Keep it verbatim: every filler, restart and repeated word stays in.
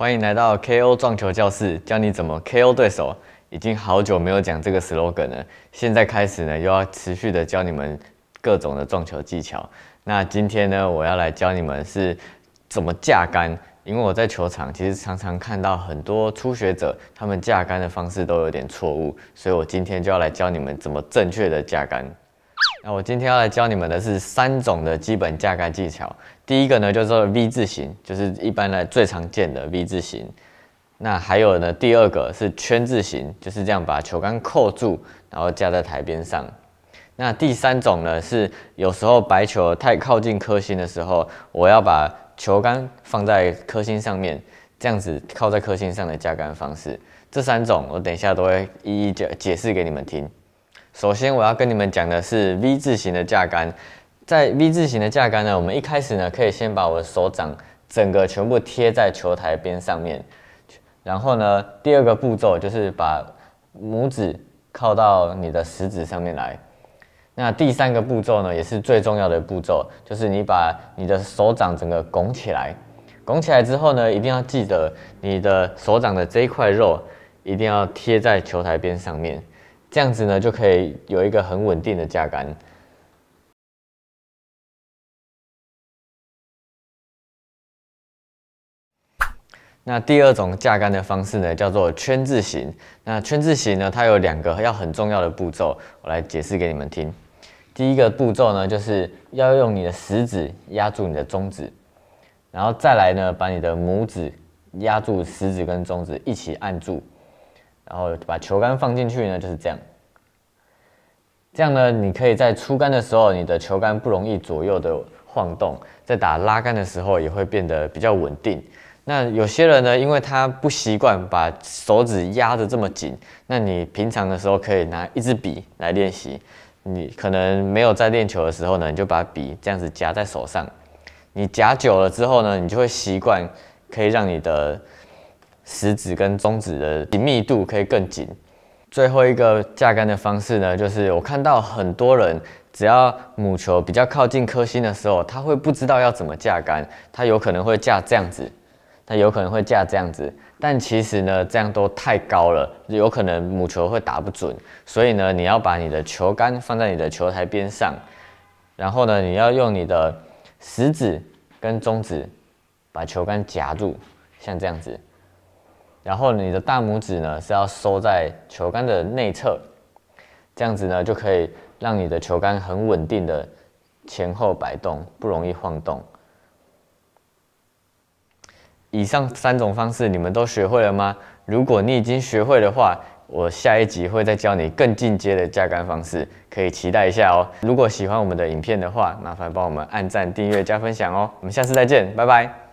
欢迎来到 K O 撞球教室，教你怎么 K O 对手。已经好久没有讲这个 slogan 了，现在开始呢，又要持续的教你们各种的撞球技巧。那今天呢，我要来教你们是怎么架杆，因为我在球场其实常常看到很多初学者，他们架杆的方式都有点错误，所以我今天就要来教你们怎么正确的架杆。 那我今天要来教你们的是三种的基本架杆技巧。第一个呢，就是 V 字形，就是一般来最常见的 V 字形。那还有呢，第二个是圈字形，就是这样把球杆扣住，然后架在台边上。那第三种呢，是有时候白球太靠近颗心的时候，我要把球杆放在颗心上面，这样子靠在颗心上的架杆方式。这三种我等一下都会一一解解释给你们听。 首先，我要跟你们讲的是 V 字形的架杆。在 V 字形的架杆呢，我们一开始呢，可以先把我的手掌整个全部贴在球台边上面。然后呢，第二个步骤就是把拇指靠到你的食指上面来。那第三个步骤呢，也是最重要的步骤，就是你把你的手掌整个拱起来。拱起来之后呢，一定要记得你的手掌的这一块肉一定要贴在球台边上面。 这样子呢，就可以有一个很稳定的架杆。那第二种架杆的方式呢，叫做圈字形。那圈字形呢，它有两个要很重要的步骤，我来解释给你们听。第一个步骤呢，就是要用你的食指压住你的中指，然后再来呢，把你的拇指压住食指跟中指一起按住。 然后把球杆放进去呢，就是这样。这样呢，你可以在出杆的时候，你的球杆不容易左右的晃动，在打拉杆的时候也会变得比较稳定。那有些人呢，因为他不习惯把手指压得这么紧，那你平常的时候可以拿一支笔来练习。你可能没有在练球的时候呢，你就把笔这样子夹在手上。你夹久了之后呢，你就会习惯，可以让你的 食指跟中指的紧密度可以更紧。最后一个架杆的方式呢，就是我看到很多人，只要母球比较靠近颗心的时候，他会不知道要怎么架杆，他有可能会架这样子，他有可能会架这样子，但其实呢，这样都太高了，有可能母球会打不准。所以呢，你要把你的球杆放在你的球台边上，然后呢，你要用你的食指跟中指把球杆夹住，像这样子。 然后你的大拇指呢是要收在球杆的内侧，这样子呢就可以让你的球杆很稳定的前后摆动，不容易晃动。以上三种方式你们都学会了吗？如果你已经学会的话，我下一集会再教你更进阶的架杆方式，可以期待一下哦。如果喜欢我们的影片的话，麻烦帮我们按赞、订阅、加分享哦。我们下次再见，拜拜。